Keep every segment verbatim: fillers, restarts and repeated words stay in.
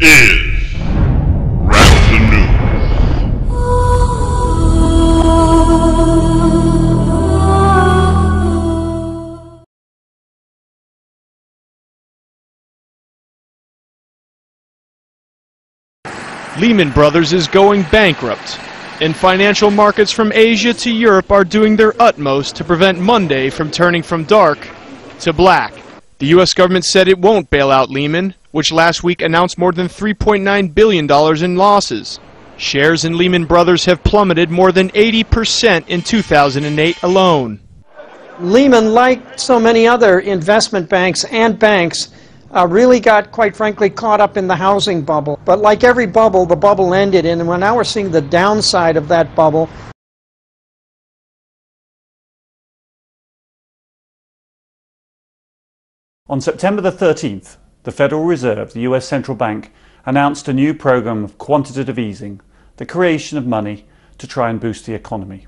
is Wrap the News. Lehman Brothers is going bankrupt, and financial markets from Asia to Europe are doing their utmost to prevent Monday from turning from dark to black. The U S government said it won't bail out Lehman, which last week announced more than three point nine billion dollars in losses. Shares in Lehman Brothers have plummeted more than eighty percent in two thousand eight alone. Lehman, like so many other investment banks and banks, uh, really got, quite frankly, caught up in the housing bubble. But like every bubble, the bubble ended, and we're now we're seeing the downside of that bubble. On September the thirteenth, the Federal Reserve, the U S central bank, announced a new program of quantitative easing, the creation of money to try and boost the economy.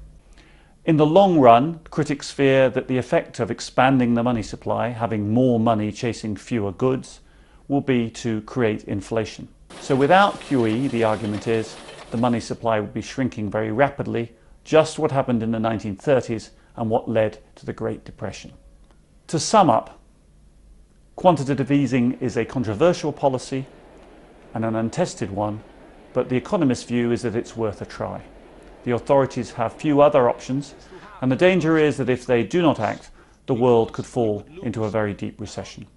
In the long run, critics fear that the effect of expanding the money supply, having more money chasing fewer goods, will be to create inflation. So without Q E, the argument is, the money supply would be shrinking very rapidly, just what happened in the nineteen thirties and what led to the Great Depression. To sum up, quantitative easing is a controversial policy and an untested one, but the economist's view is that it's worth a try. The authorities have few other options, and the danger is that if they do not act, the world could fall into a very deep recession.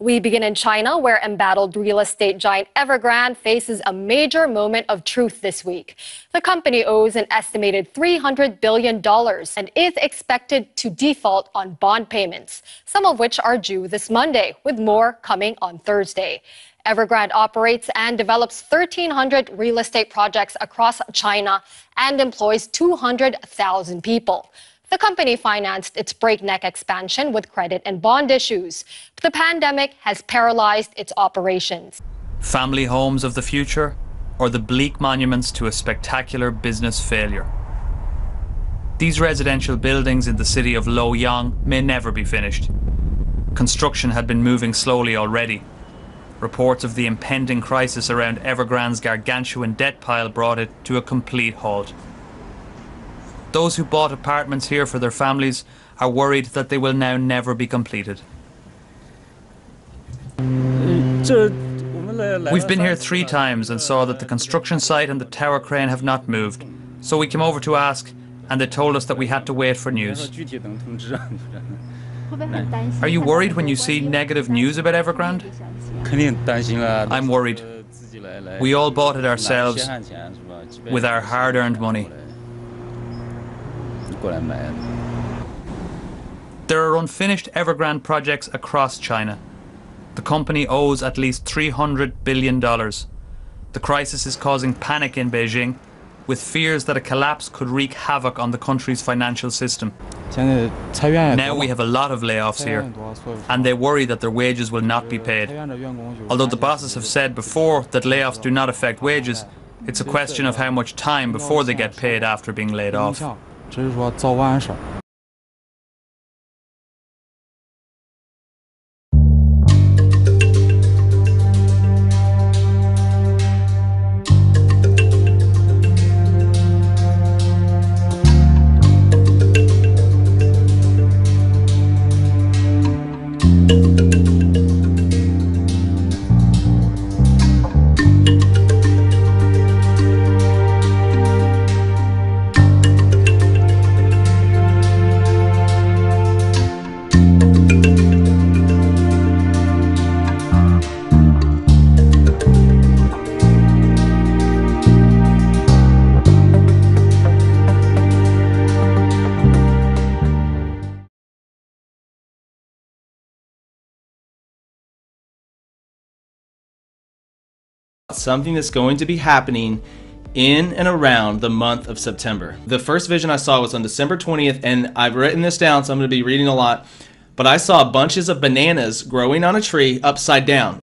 We begin in China, where embattled real estate giant Evergrande faces a major moment of truth this week. The company owes an estimated three hundred billion dollars and is expected to default on bond payments, some of which are due this Monday, with more coming on Thursday. Evergrande operates and develops one thousand three hundred real estate projects across China and employs two hundred thousand people. The company financed its breakneck expansion with credit and bond issues, but the pandemic has paralyzed its operations. Family homes of the future, or the bleak monuments to a spectacular business failure. These residential buildings in the city of Luoyang may never be finished. Construction had been moving slowly already. Reports of the impending crisis around Evergrande's gargantuan debt pile brought it to a complete halt. Those who bought apartments here for their families are worried that they will now never be completed. We've been here three times and saw that the construction site and the tower crane have not moved. So we came over to ask, and they told us that we had to wait for news. Are you worried when you see negative news about Evergrande? I'm worried. We all bought it ourselves with our hard-earned money. There are unfinished Evergrande projects across China. The company owes at least three hundred billion dollars. The crisis is causing panic in Beijing, with fears that a collapse could wreak havoc on the country's financial system. Now we have a lot of layoffs here, and they worry that their wages will not be paid. Although the bosses have said before that layoffs do not affect wages, it's a question of how much time before they get paid after being laid off. Something that's going to be happening in and around the month of September. The first vision I saw was on December twentieth, and I've written this down, so I'm going to be reading a lot, but I saw bunches of bananas growing on a tree upside down.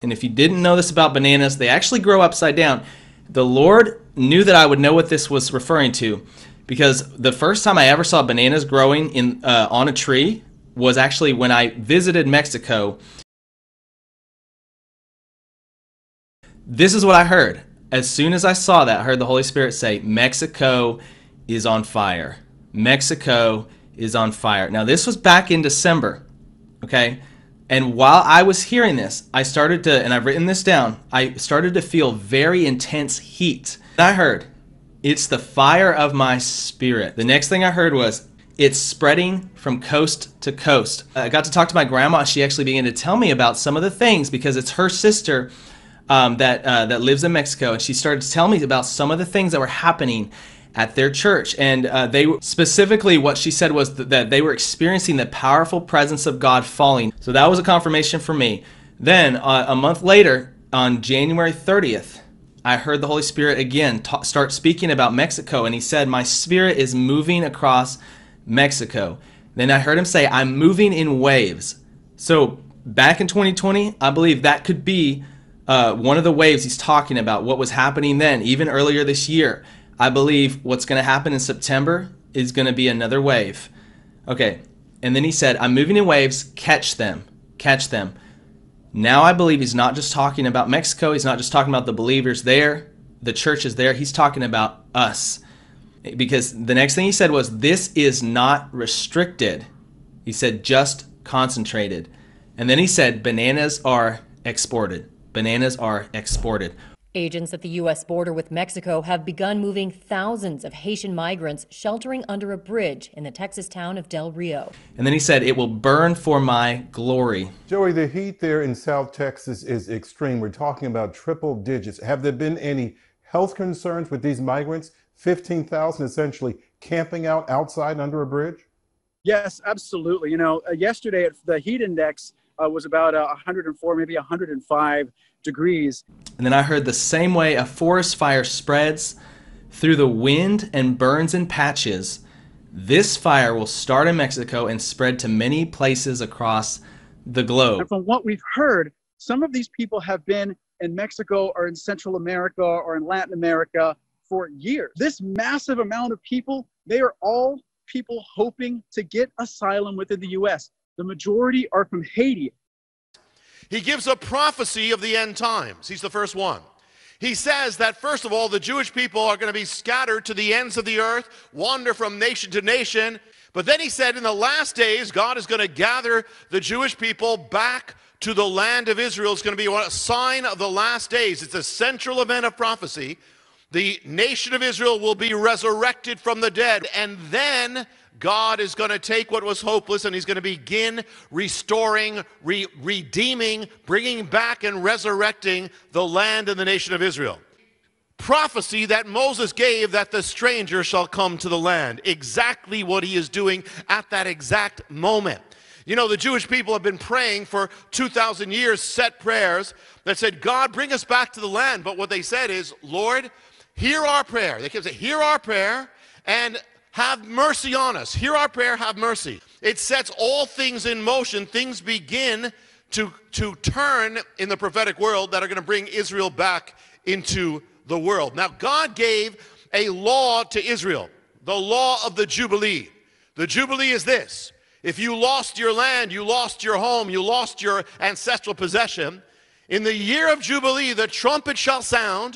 And if you didn't know this about bananas, they actually grow upside down. The Lord knew that I would know what this was referring to, because the first time I ever saw bananas growing in uh, on a tree was actually when I visited Mexico. This is what I heard. As soon as I saw that, I heard the Holy Spirit say, Mexico is on fire. Mexico is on fire. Now, this was back in December, okay? And while I was hearing this, I started to, and I've written this down, I started to feel very intense heat. And I heard, it's the fire of my spirit. The next thing I heard was, it's spreading from coast to coast. I got to talk to my grandma. She actually began to tell me about some of the things, because it's her sister Um, that uh, that lives in Mexico, and she started to tell me about some of the things that were happening at their church. And uh, they specifically, what she said was th that they were experiencing the powerful presence of God falling. So that was a confirmation for me. Then uh, a month later, on January thirtieth, I heard the Holy Spirit again ta start speaking about Mexico, and he said, "My spirit is moving across Mexico." Then I heard him say, "I'm moving in waves." So back in twenty twenty, I believe that could be Uh, one of the waves he's talking about, what was happening then, even earlier this year. I believe what's going to happen in September is going to be another wave. Okay, and then he said, I'm moving in waves, catch them, catch them. Now I believe he's not just talking about Mexico, he's not just talking about the believers there, the churches there, he's talking about us. Because the next thing he said was, this is not restricted. He said, just concentrated. And then he said, bananas are exported. Bananas are exported. Agents at the U S border with Mexico have begun moving thousands of Haitian migrants sheltering under a bridge in the Texas town of Del Rio. And then he said, it will burn for my glory. Joey, the heat there in South Texas is extreme. We're talking about triple digits. Have there been any health concerns with these migrants? fifteen thousand essentially camping out outside under a bridge? Yes, absolutely. You know, uh, yesterday at the heat index, Uh, was about uh, one hundred four, maybe one hundred five degrees. And then I heard the same way a forest fire spreads through the wind and burns in patches. This fire will start in Mexico and spread to many places across the globe. And from what we've heard, some of these people have been in Mexico or in Central America or in Latin America for years. This massive amount of people, they are all people hoping to get asylum within the U S The majority are from Haiti. He gives a prophecy of the end times. He's the first one. He says that, first of all, the Jewish people are going to be scattered to the ends of the earth, wander from nation to nation. But then he said, in the last days, God is going to gather the Jewish people back to the land of Israel. It's going to be a sign of the last days. It's a central event of prophecy. The nation of Israel will be resurrected from the dead, and then God is going to take what was hopeless, and he's going to begin restoring, re redeeming, bringing back and resurrecting the land and the nation of Israel. Prophecy that Moses gave, that the stranger shall come to the land. Exactly what he is doing at that exact moment. You know, the Jewish people have been praying for two thousand years, set prayers that said, God, bring us back to the land. But what they said is, Lord, hear our prayer. They kept saying, hear our prayer and have mercy on us. Hear our prayer, have mercy. It sets all things in motion. Things begin to, to turn in the prophetic world that are going to bring Israel back into the world. Now, God gave a law to Israel, the law of the Jubilee. The Jubilee is this. If you lost your land, you lost your home, you lost your ancestral possession, in the year of Jubilee, the trumpet shall sound,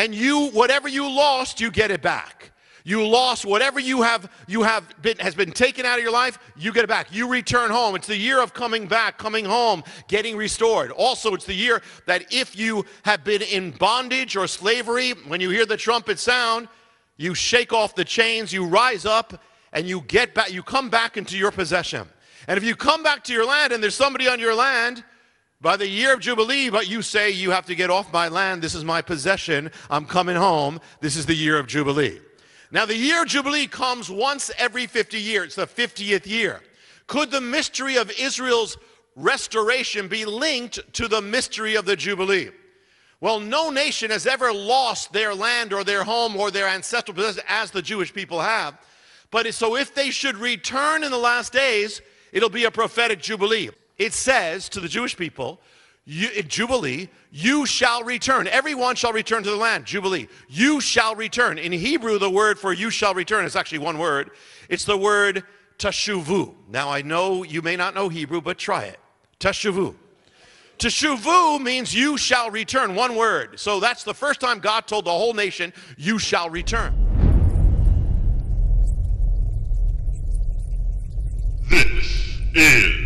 and you, whatever you lost, you get it back. You lost whatever you have, you have been, has been taken out of your life, you get it back. You return home. It's the year of coming back, coming home, getting restored. Also, it's the year that if you have been in bondage or slavery, when you hear the trumpet sound, you shake off the chains, you rise up, and you get back, you come back into your possession. And if you come back to your land and there's somebody on your land, by the year of Jubilee, but you say, you have to get off my land, this is my possession, I'm coming home, this is the year of Jubilee. Now, the year of Jubilee comes once every fifty years, it's the fiftieth year. Could the mystery of Israel's restoration be linked to the mystery of the Jubilee? Well, no nation has ever lost their land or their home or their ancestral possession as the Jewish people have. But so if they should return in the last days, it'll be a prophetic Jubilee. It says to the Jewish people, You, Jubilee, you shall return. Everyone shall return to the land. Jubilee, you shall return. In Hebrew, the word for you shall return is actually one word. It's the word tashuvu. Now, I know you may not know Hebrew, but try it. Tashuvu. Tashuvu means you shall return, one word. So that's the first time God told the whole nation, you shall return. This is